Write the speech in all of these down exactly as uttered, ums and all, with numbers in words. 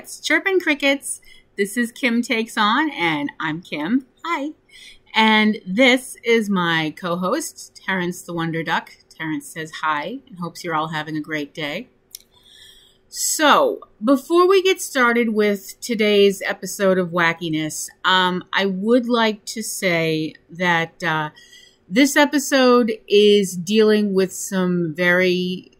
insects, chirping crickets. This is Kim Takes On, and I'm Kim. Hi. And this is my co-host, Terence the Wonder Duck. Terence says hi and hopes you're all having a great day. So, before we get started with today's episode of Wackiness, um, I would like to say that uh, this episode is dealing with some very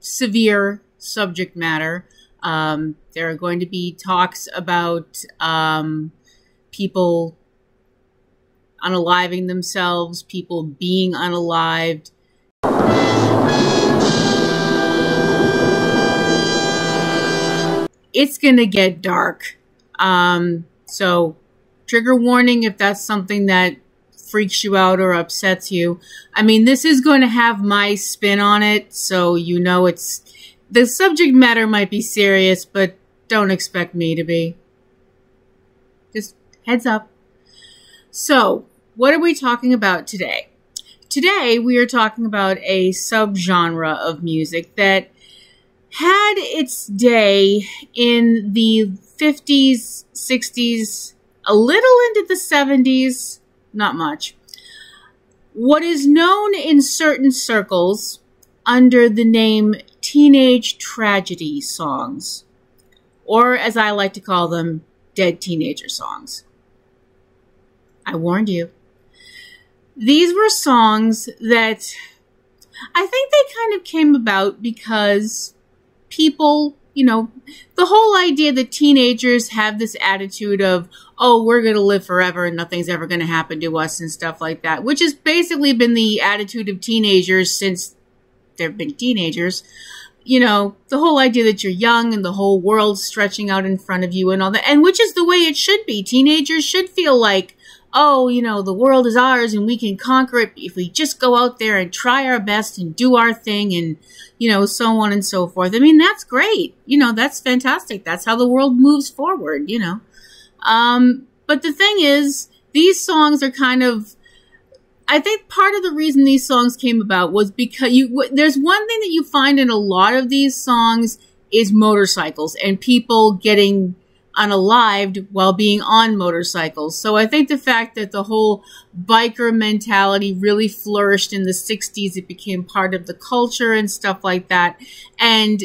severe subject matter. Um, there are going to be talks about um, people unaliving themselves, people being unalived. It's going to get dark. Um, so trigger warning if that's something that freaks you out or upsets you. I mean, this is going to have my spin on it. So, you know, it's the subject matter might be serious, but don't expect me to be. Just heads up. So what are we talking about today? Today, we are talking about a subgenre of music that had its day in the fifties, sixties, a little into the seventies, not much. What is known in certain circles under the name Teenage Tragedy Songs, or as I like to call them, Dead Teenager Songs. I warned you. These were songs that I think they kind of came about because people, you know, the whole idea that teenagers have this attitude of, oh, we're going to live forever and nothing's ever going to happen to us and stuff like that, which has basically been the attitude of teenagers since there have been teenagers. You know, the whole idea that you're young and the whole world's stretching out in front of you and all that, and which is the way it should be. Teenagers should feel like, oh, you know, the world is ours and we can conquer it if we just go out there and try our best and do our thing and, you know, so on and so forth. I mean, that's great. You know, that's fantastic. That's how the world moves forward, you know. Um, but the thing is, these songs are kind of, I think part of the reason these songs came about was because you, w there's one thing that you find in a lot of these songs is motorcycles and people getting unalived while being on motorcycles. So I think the fact that the whole biker mentality really flourished in the sixties, it became part of the culture and stuff like that. And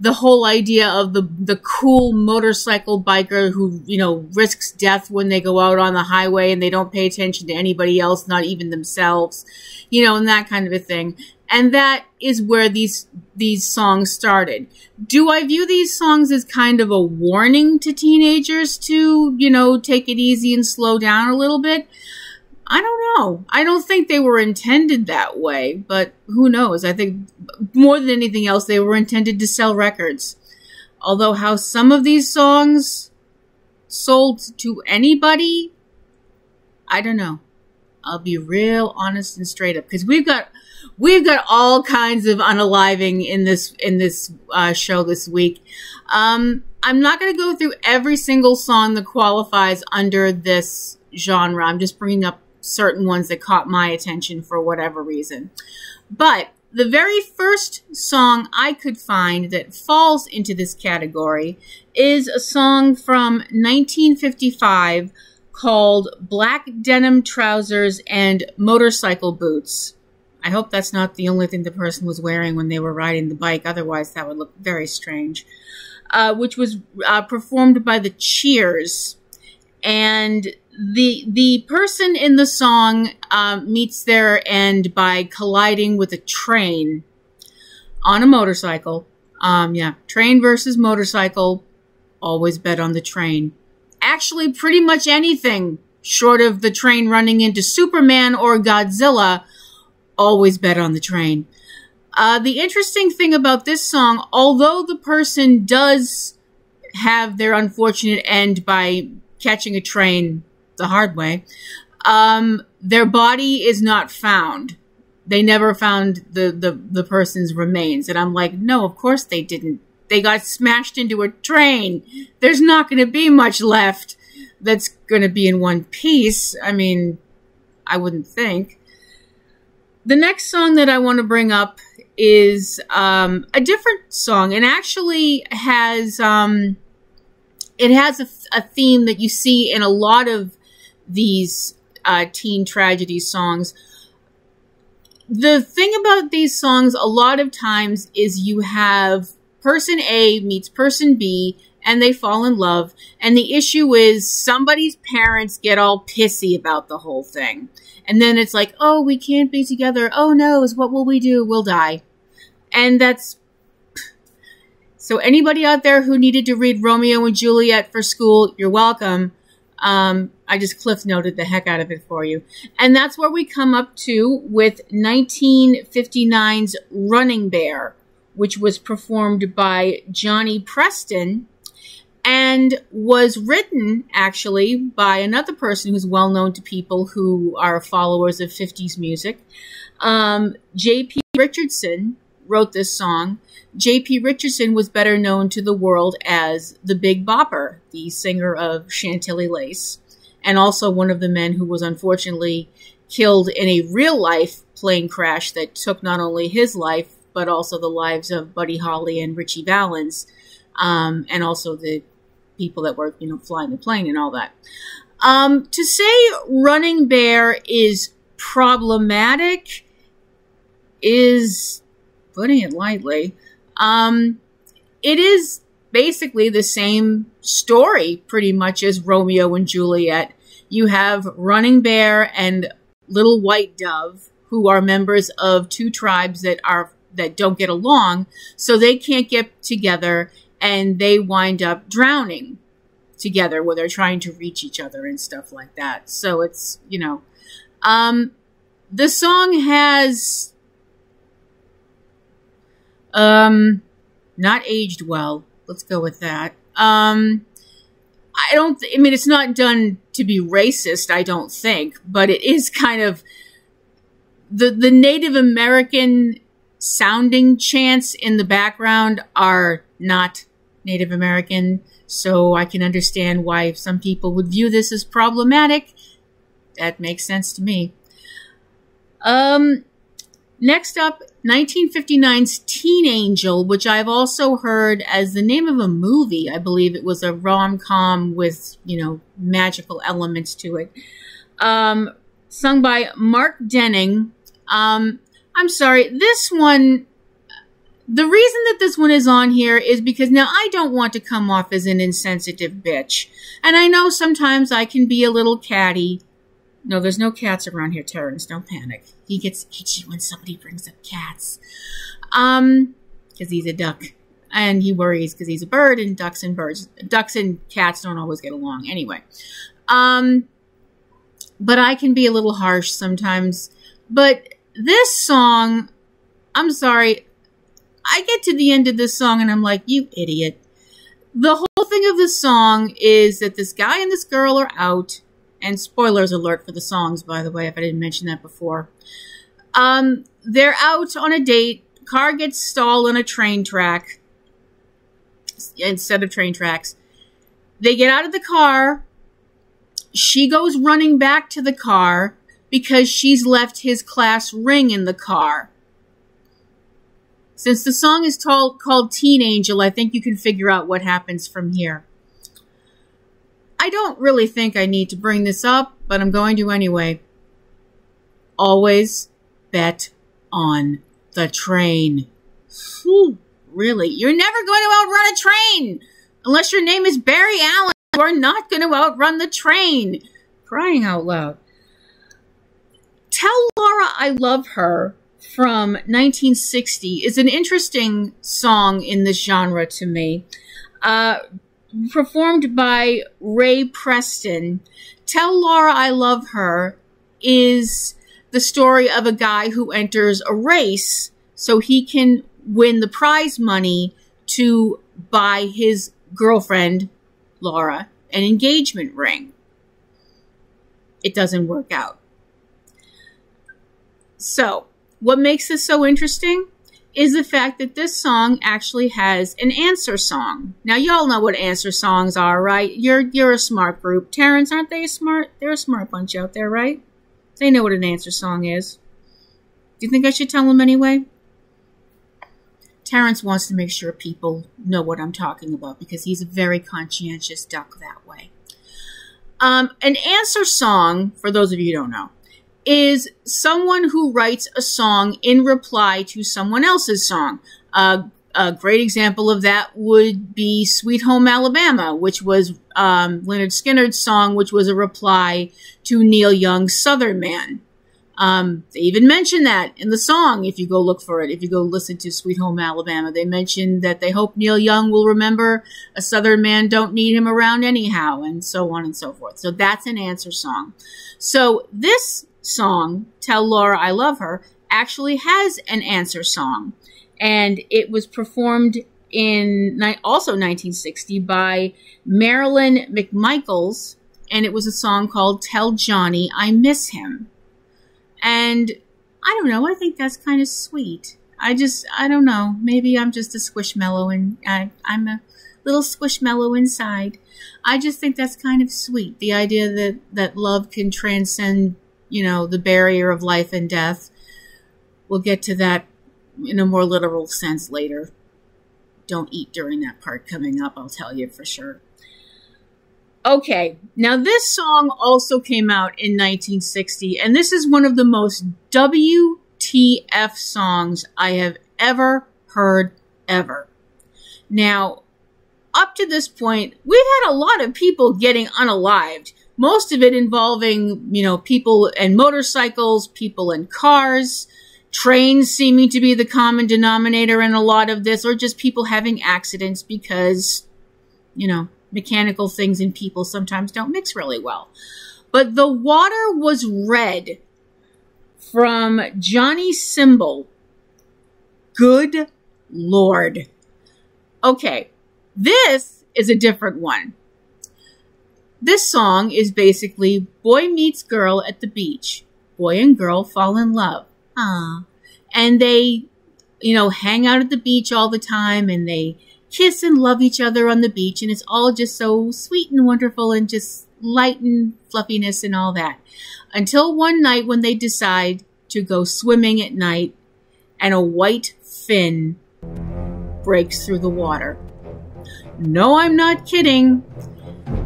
the whole idea of the, the cool motorcycle biker who, you know, risks death when they go out on the highway and they don't pay attention to anybody else, not even themselves, you know, and that kind of a thing. And that is where these these songs started. Do I view these songs as kind of a warning to teenagers to, you know, take it easy and slow down a little bit? I don't know. I don't think they were intended that way, but who knows? I think more than anything else, they were intended to sell records. Although how some of these songs sold to anybody, I don't know. I'll be real honest and straight up, because we've got... We've got all kinds of unaliving in this in this uh, show this week. Um, I'm not going to go through every single song that qualifies under this genre. I'm just bringing up certain ones that caught my attention for whatever reason. But the very first song I could find that falls into this category is a song from nineteen fifty-five called Black Denim Trousers and Motorcycle Boots. I hope that's not the only thing the person was wearing when they were riding the bike. Otherwise, that would look very strange. Uh, which was uh, performed by the Cheers. And the the person in the song uh, meets their end by colliding with a train on a motorcycle. Um, yeah, train versus motorcycle. Always bet on the train. Actually, pretty much anything short of the train running into Superman or Godzilla. Always bet on the train. Uh, the interesting thing about this song, although the person does have their unfortunate end by catching a train the hard way, um, their body is not found. They never found the, the, the person's remains. And I'm like, no, of course they didn't. They got smashed into a train. There's not going to be much left that's going to be in one piece. I mean, I wouldn't think. The next song that I want to bring up is um, a different song and actually has um, it has a, a theme that you see in a lot of these uh, teen tragedy songs. The thing about these songs a lot of times is you have person A meets person B and they fall in love. And the issue is somebody's parents get all pissy about the whole thing. And then it's like, oh, we can't be together. Oh, no, what will we do? We'll die. And that's... So anybody out there who needed to read Romeo and Juliet for school, you're welcome. Um, I just cliff noted the heck out of it for you. And that's where we come up to with nineteen fifty-nine's Running Bear, which was performed by Johnny Preston and was written, actually, by another person who's well-known to people who are followers of fifties music. Um, J P Richardson wrote this song. J P Richardson was better known to the world as the Big Bopper, the singer of Chantilly Lace, and also one of the men who was unfortunately killed in a real-life plane crash that took not only his life, but also the lives of Buddy Holly and Ritchie Valens, um, and also the people that were, you know, flying the plane and all that. Um, to say Running Bear is problematic is putting it lightly. Um, it is basically the same story, pretty much, as Romeo and Juliet. You have Running Bear and Little White Dove, who are members of two tribes that are that don't get along, so they can't get together, and they wind up drowning together where they're trying to reach each other and stuff like that. So it's, you know, um, the song has... Um, not aged well. Let's go with that. Um, I don't, th I mean, it's not done to be racist, I don't think, but it is kind of the, the Native American sounding chants in the background are not Native American. So I can understand why some people would view this as problematic. That makes sense to me. Um, Next up, nineteen fifty-nine's Teen Angel, which I've also heard as the name of a movie. I believe it was a rom-com with, you know, magical elements to it. Um, sung by Mark Denning. Um, I'm sorry, this one, the reason that this one is on here is because now I don't want to come off as an insensitive bitch. And I know sometimes I can be a little catty. No, there's no cats around here, Terence. Don't panic. He gets itchy when somebody brings up cats. Um, because he's a duck. And he worries because he's a bird, and ducks and birds. Ducks and cats don't always get along anyway. Um, but I can be a little harsh sometimes. But this song, I'm sorry, I get to the end of this song and I'm like, you idiot. The whole thing of the song is that this guy and this girl are out. And spoilers alert for the songs, by the way, if I didn't mention that before. Um, they're out on a date. Car gets stalled on a train track instead of train tracks. They get out of the car. She goes running back to the car because she's left his class ring in the car. Since the song is called, called Teen Angel, I think you can figure out what happens from here. I don't really think I need to bring this up, but I'm going to anyway. Always bet on the train. Whew, really? You're never going to outrun a train! Unless your name is Barry Allen, you're not going to outrun the train. Crying out loud. Tell Laura I Love Her from nineteen sixty is an interesting song in this genre to me. Uh... Performed by Ray Preston, Tell Laura I Love Her is the story of a guy who enters a race so he can win the prize money to buy his girlfriend, Laura, an engagement ring. It doesn't work out. So, what makes this so interesting? Is the fact that this song actually has an answer song. Now, y'all know what answer songs are, right? You're you're a smart group. Terence, aren't they smart? They're a smart bunch out there, right? They know what an answer song is. Do you think I should tell them anyway? Terence wants to make sure people know what I'm talking about because he's a very conscientious duck that way. Um, an answer song, for those of you who don't know, is someone who writes a song in reply to someone else's song. Uh, a great example of that would be Sweet Home Alabama, which was um, Lynyrd Skynyrd's song, which was a reply to Neil Young's Southern Man. Um, they even mention that in the song, if you go look for it, if you go listen to Sweet Home Alabama. They mention that they hope Neil Young will remember a Southern man don't need him around anyhow, and so on and so forth. So that's an answer song. So this song, Tell Laura I Love Her, actually has an answer song. And it was performed in also nineteen sixty by Marilyn McMichaels, and it was a song called Tell Johnny I Miss Him. And I don't know, I think that's kind of sweet. I just, I don't know, maybe I'm just a squishmallow and I, I'm a little squishmallow inside. I just think that's kind of sweet. The idea that, that love can transcend, you know, the barrier of life and death. We'll get to that in a more literal sense later. Don't eat during that part coming up, I'll tell you for sure. Okay, now this song also came out in nineteen sixty, and this is one of the most W T F songs I have ever heard, ever. Now, up to this point, we've had a lot of people getting unalived, most of it involving, you know, people and motorcycles, people and cars, trains seeming to be the common denominator in a lot of this, or just people having accidents because, you know, mechanical things and people sometimes don't mix really well. But The Water Was Red from Johnny Sombel. Good Lord. Okay, this is a different one. This song is basically boy meets girl at the beach. Boy and girl fall in love. Ah, and they, you know, hang out at the beach all the time, and they kiss and love each other on the beach, and it's all just so sweet and wonderful and just light and fluffiness and all that. Until one night when they decide to go swimming at night and a white fin breaks through the water. No, I'm not kidding.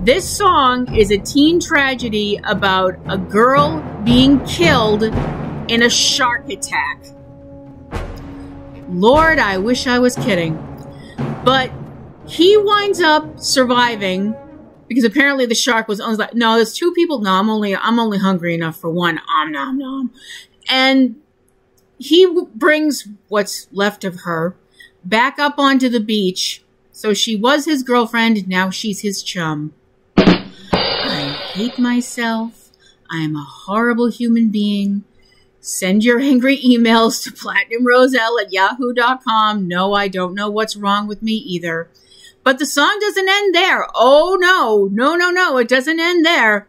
This song is a teen tragedy about a girl being killed in a shark attack. Lord, I wish I was kidding. But he winds up surviving because apparently the shark was like, no, there's two people. No, I'm only, I'm only hungry enough for one. Om nom nom. And he brings what's left of her back up onto the beach. So she was his girlfriend. Now she's his chum. I hate myself. I am a horrible human being. Send your angry emails to platinum roselle at yahoo dot com. No, I don't know what's wrong with me either. But the song doesn't end there. Oh, no. No, no, no. It doesn't end there.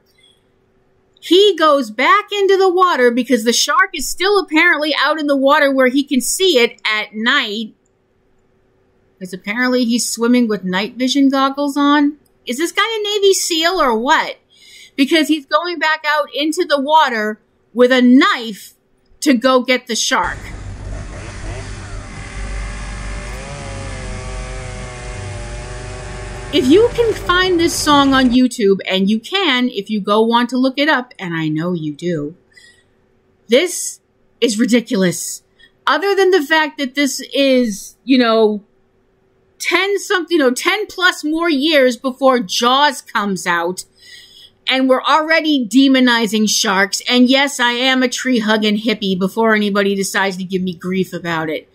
He goes back into the water because the shark is still apparently out in the water where he can see it at night. Because apparently he's swimming with night vision goggles on. Is this guy a Navy SEAL or what? Because he's going back out into the water with a knife to go get the shark. If you can find this song on YouTube, and you can if you go want to look it up, and I know you do, this is ridiculous. Other than the fact that this is, you know, ten something, you know, ten plus more years before Jaws comes out, and we're already demonizing sharks. And yes, I am a tree-hugging hippie before anybody decides to give me grief about it.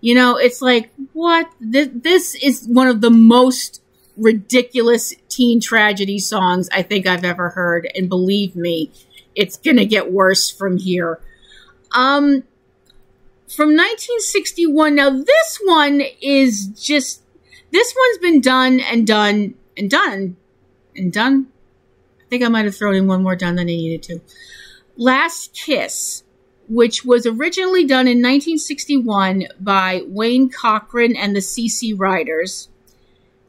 You know, it's like, what? This, this is one of the most ridiculous teen tragedy songs I think I've ever heard. And believe me, it's going to get worse from here. Um, from nineteen sixty-one. Now, this one is just, this one's been done and done and done and done. I think I might have thrown in one more done than I needed to. Last Kiss, which was originally done in nineteen sixty-one by Wayne Cochran and the C C Riders,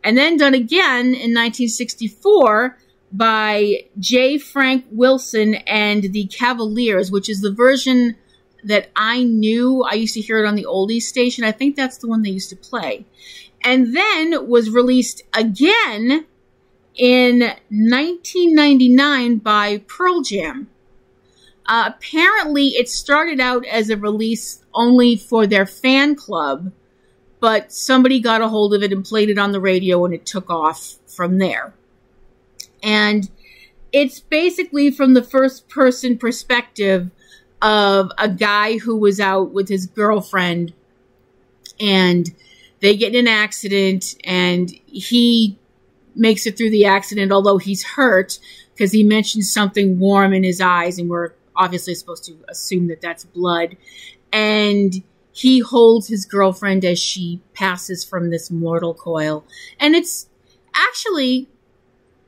and then done again in nineteen sixty-four by J. Frank Wilson and the Cavaliers, which is the version that I knew. I used to hear it on the oldies station. I think that's the one they used to play. And then was released again in nineteen ninety-nine by Pearl Jam. Uh, apparently, it started out as a release only for their fan club, but somebody got a hold of it and played it on the radio, and it took off from there. And it's basically from the first-person perspective of a guy who was out with his girlfriend, and they get in an accident, and he makes it through the accident, although he's hurt because he mentions something warm in his eyes, and we're obviously supposed to assume that that's blood. And he holds his girlfriend as she passes from this mortal coil. And it's actually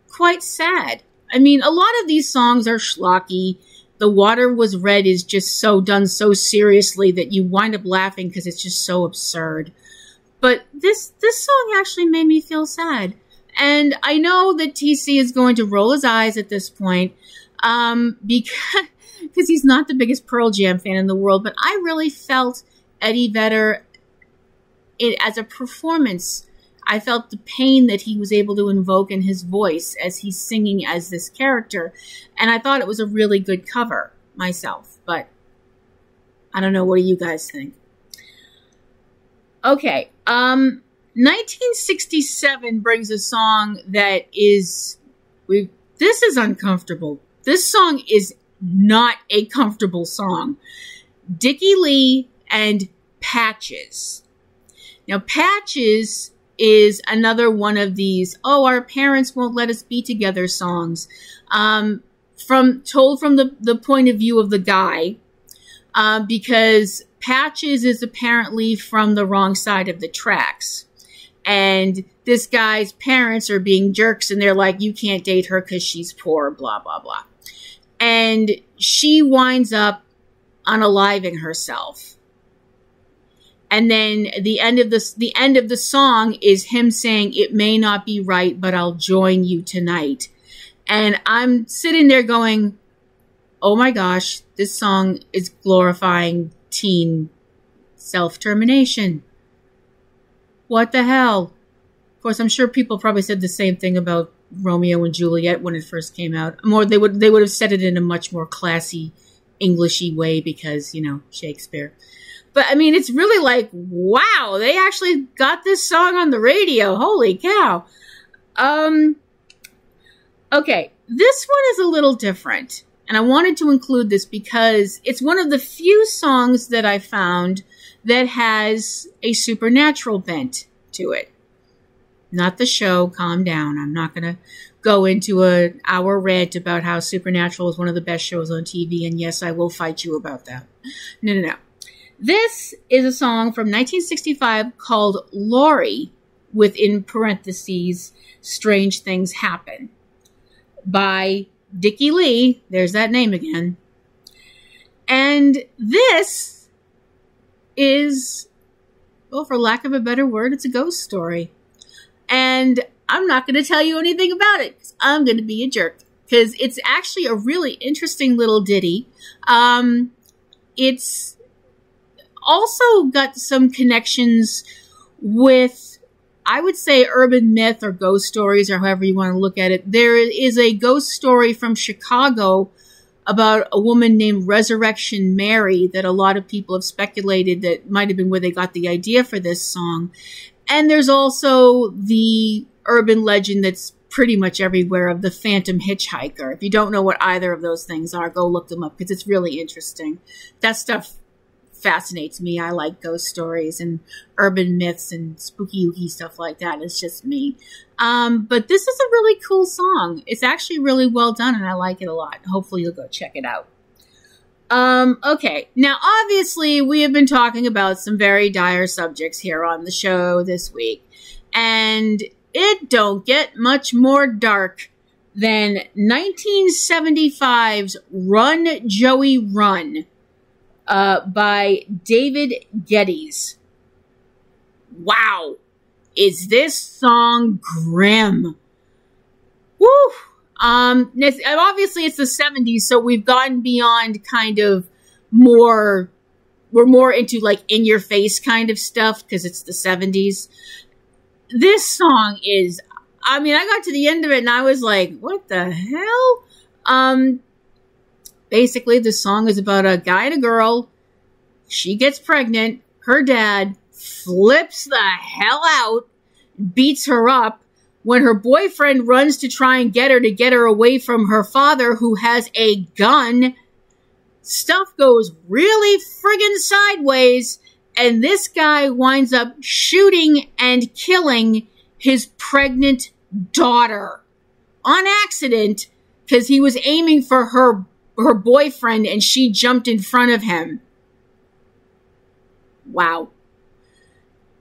quite sad. I mean, a lot of these songs are schlocky. The Water Was Red is just so done so seriously that you wind up laughing because it's just so absurd. But this this song actually made me feel sad. And I know that T C is going to roll his eyes at this point um, because cause he's not the biggest Pearl Jam fan in the world. But I really felt Eddie Vedder it, as a performance. I felt the pain that he was able to invoke in his voice as he's singing as this character. And I thought it was a really good cover myself. But I don't know. What do you guys think? Okay. Um, nineteen sixty-seven brings a song that is, we. This is uncomfortable. This song is not a comfortable song. Dickie Lee and Patches. Now, Patches is another one of these, oh, our parents won't let us be together songs. Um, from told from the, the point of view of the guy, uh, because Patches is apparently from the wrong side of the tracks. And this guy's parents are being jerks, and they're like, you can't date her because she's poor, blah, blah, blah. And she winds up unaliving herself. And then the end of the the end of the song is him saying, "It may not be right, but I'll join you tonight." And I'm sitting there going, "Oh my gosh, this song is glorifying teen self-termination. What the hell?" Of course, I'm sure people probably said the same thing about Romeo and Juliet when it first came out. More, they would they would have said it in a much more classy, Englishy way because, you know, Shakespeare. But, I mean, it's really like, wow, they actually got this song on the radio. Holy cow. Um, okay, this one is a little different. And I wanted to include this because it's one of the few songs that I found that has a supernatural bent to it. Not the show, calm down. I'm not going to go into an hour rant about how Supernatural is one of the best shows on T V. And, yes, I will fight you about that. No, no, no. This is a song from nineteen sixty-five called Laurie, within parentheses, Strange Things Happen, by Dickie Lee. There's that name again. And this is, well, for lack of a better word, it's a ghost story. And I'm not going to tell you anything about it, because I'm going to be a jerk. Because it's actually a really interesting little ditty. Um, it's also got some connections with, I would say, urban myth or ghost stories, or however you want to look at it. There is a ghost story from Chicago about a woman named Resurrection Mary that a lot of people have speculated that might have been where they got the idea for this song. And there's also the urban legend that's pretty much everywhere of the Phantom Hitchhiker. If you don't know what either of those things are, go look them up because it's really interesting. That stuff fascinates me. I like ghost stories and urban myths and spooky-ooky stuff like that. It's just me. Um, but this is a really cool song. It's actually really well done, and I like it a lot. Hopefully you'll go check it out. Um, okay, now obviously we have been talking about some very dire subjects here on the show this week. And it don't get much more dark than nineteen seventy-five's Run, Joey, Run. Uh, by David Geddes. Wow. Is this song grim? Woo! Um, and obviously it's the seventies, so we've gone beyond kind of more were more into like in your face kind of stuff because it's the seventies. This song is, I mean, I got to the end of it and I was like, what the hell? Um, basically, the song is about a guy and a girl. She gets pregnant. Her dad flips the hell out, beats her up. When her boyfriend runs to try and get her to get her away from her father, who has a gun, stuff goes really friggin' sideways, and this guy winds up shooting and killing his pregnant daughter on accident because he was aiming for her her boyfriend and she jumped in front of him. Wow.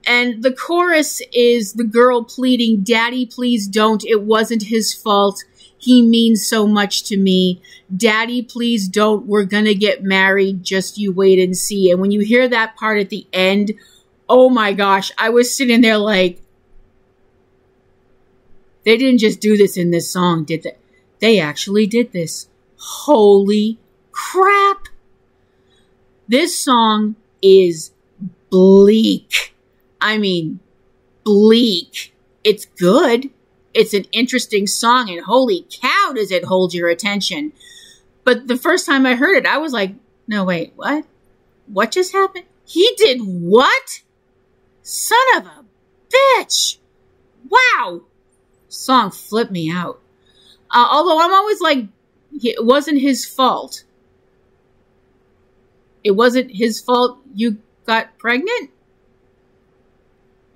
And the chorus is the girl pleading, "Daddy, please don't. It wasn't his fault. He means so much to me. Daddy, please don't. We're going to get married. Just you wait and see." And when you hear that part at the end, oh my gosh, I was sitting there like, they didn't just do this in this song, did they? They actually did this. Holy crap. This song is bleak. I mean, bleak. It's good. It's an interesting song, and holy cow, does it hold your attention. But the first time I heard it, I was like, no, wait, what? What just happened? He did what? Son of a bitch. Wow. Song flipped me out. Uh, although I'm always like, it wasn't his fault. It wasn't his fault you got pregnant?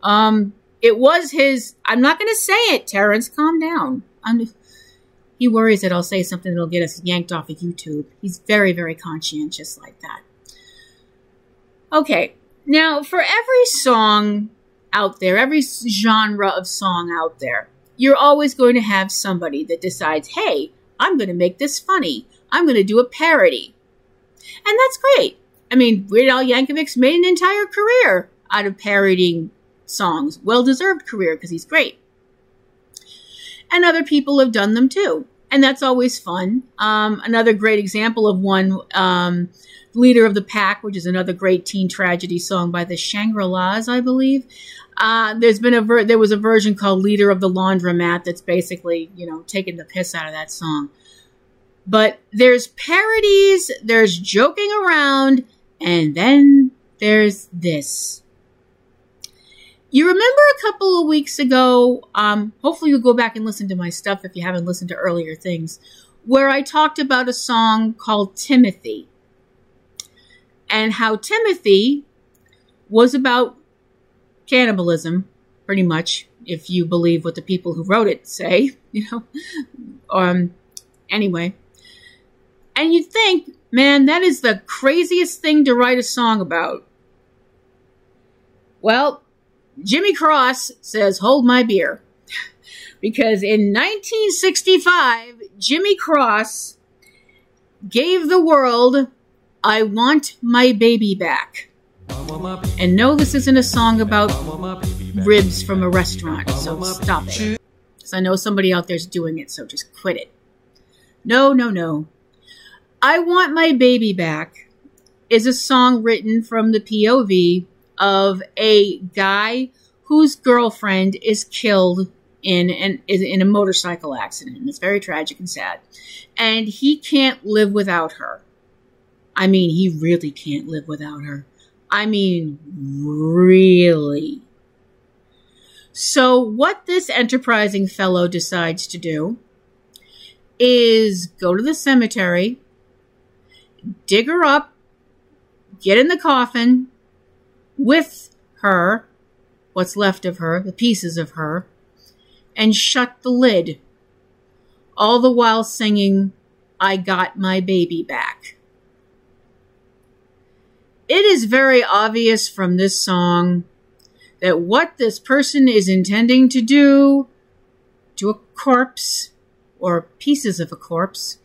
Um, it was his, I'm not going to say it, Terence, calm down. I'm, he worries that I'll say something that'll get us yanked off of YouTube. He's very, very conscientious like that. Okay, now for every song out there, every genre of song out there, you're always going to have somebody that decides, hey, I'm going to make this funny. I'm going to do a parody. And that's great. I mean, Weird Al Yankovic's made an entire career out of parodying songs. Well-deserved career because he's great. And other people have done them too. And that's always fun. Um, another great example of one, um, Leader of the Pack, which is another great teen tragedy song by the Shangri-Las, I believe. Uh, there's been a ver there was a version called Leader of the Laundromat that's basically, you know, taking the piss out of that song. But there's parodies, there's joking around, and then there's this. You remember a couple of weeks ago, um, hopefully you'll go back and listen to my stuff if you haven't listened to earlier things, where I talked about a song called Timothy and how Timothy was about cannibalism, pretty much, if you believe what the people who wrote it say, you know. um, anyway, and you think, man, that is the craziest thing to write a song about. Well, Jimmy Cross says, hold my beer. Because in nineteen sixty-five, Jimmy Cross gave the world I Want My Baby Back. And no, this isn't a song about ribs from a restaurant, so stop it. Because I know somebody out there's doing it, so just quit it. No, no, no. I Want My Baby Back is a song written from the P O V of a guy whose girlfriend is killed in an in a motorcycle accident. And it's very tragic and sad. And he can't live without her. I mean, he really can't live without her. I mean, really. So what this enterprising fellow decides to do is go to the cemetery, dig her up, get in the coffin with her, what's left of her, the pieces of her, and shut the lid, all the while singing, I Got My Baby Back. It is very obvious from this song that what this person is intending to do to a corpse, or pieces of a corpse,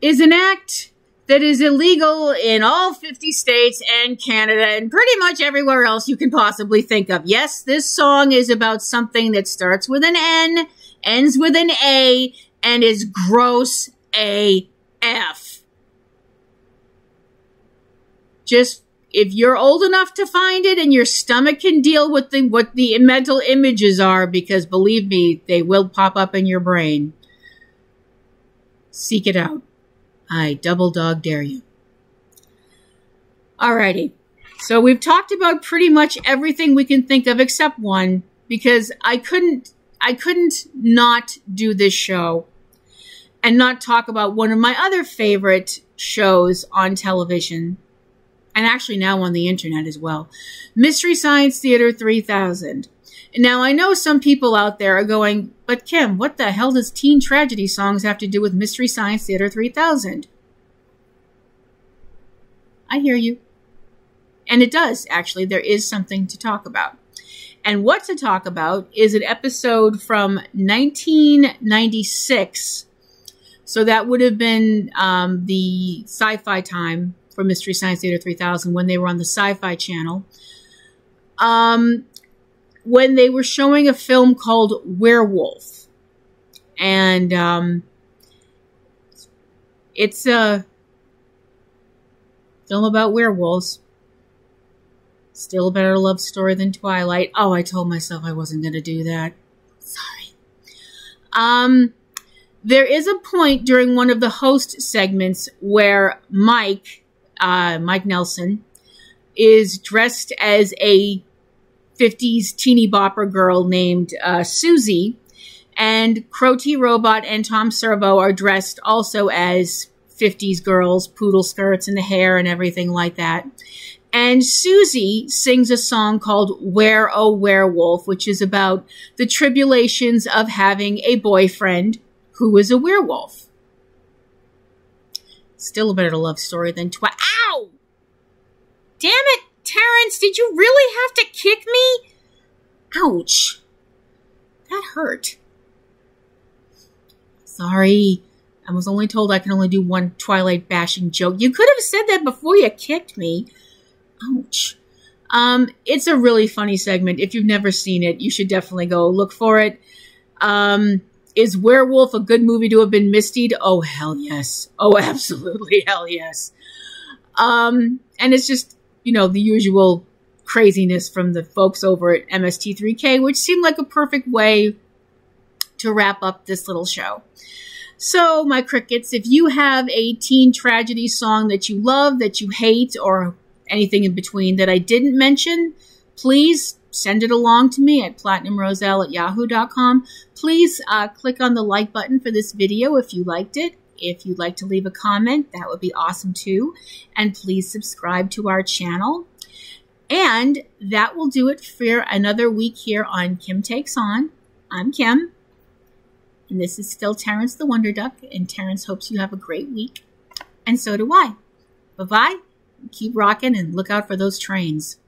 is an act that is illegal in all fifty states and Canada and pretty much everywhere else you can possibly think of. Yes, this song is about something that starts with an N, ends with an A, and is gross A F. just, if you're old enough to find it and your stomach can deal with the, what the mental images are, because believe me, they will pop up in your brain. Seek it out. I double dog dare you. Alrighty. So we've talked about pretty much everything we can think of except one, because I couldn't, I couldn't not do this show and not talk about one of my other favorite shows on television, and actually now on the internet as well, Mystery Science Theater three thousand. Now, I know some people out there are going, but Kim, what the hell does Teen Tragedy Songs have to do with Mystery Science Theater three thousand? I hear you. And it does, actually. There is something to talk about. And what to talk about is an episode from nineteen ninety-six. So that would have been um, the sci-fi time for Mystery Science Theater three thousand, when they were on the Sci-Fi Channel, um, when they were showing a film called Werewolf. And um, it's a film about werewolves. Still a better love story than Twilight. Oh, I told myself I wasn't going to do that. Sorry. Um, there is a point during one of the host segments where Mike... Uh, Mike Nelson is dressed as a fifties teeny bopper girl named uh, Susie, and Crow T. Robot and Tom Servo are dressed also as fifties girls, poodle skirts and the hair and everything like that. And Susie sings a song called Where Oh Werewolf, which is about the tribulations of having a boyfriend who is a werewolf. Still a better love story than Twilight. Ow! Damn it, Terence, did you really have to kick me? Ouch. That hurt. Sorry. I was only told I can only do one Twilight bashing joke. You could have said that before you kicked me. Ouch. Um, it's a really funny segment. If you've never seen it, you should definitely go look for it. Um... Is Werewolf a good movie to have been mistied? Oh, hell yes. Oh, absolutely, hell yes. Um, and it's just, you know, the usual craziness from the folks over at M S T three K, which seemed like a perfect way to wrap up this little show. So, my crickets, if you have a teen tragedy song that you love, that you hate, or anything in between that I didn't mention, please send it along to me at platinum roselle at yahoo dot com. Please uh, click on the like button for this video if you liked it. If you'd like to leave a comment, that would be awesome too. And please subscribe to our channel. And that will do it for another week here on Kim Takes On. I'm Kim. And this is still Terence the Wonder Duck. And Terence hopes you have a great week. And so do I. Bye-bye. Keep rocking and look out for those trains.